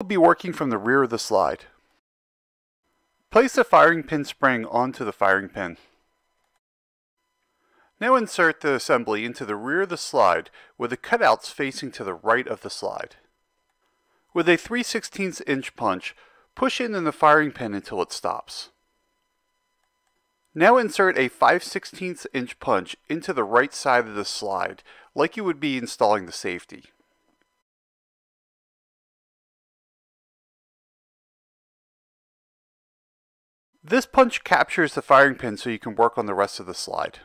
We'll be working from the rear of the slide. Place the firing pin spring onto the firing pin. Now insert the assembly into the rear of the slide with the cutouts facing to the right of the slide. With a 3/16 inch punch, push in on the firing pin until it stops. Now insert a 5/16 inch punch into the right side of the slide like you would be installing the safety. This punch captures the firing pin so you can work on the rest of the slide.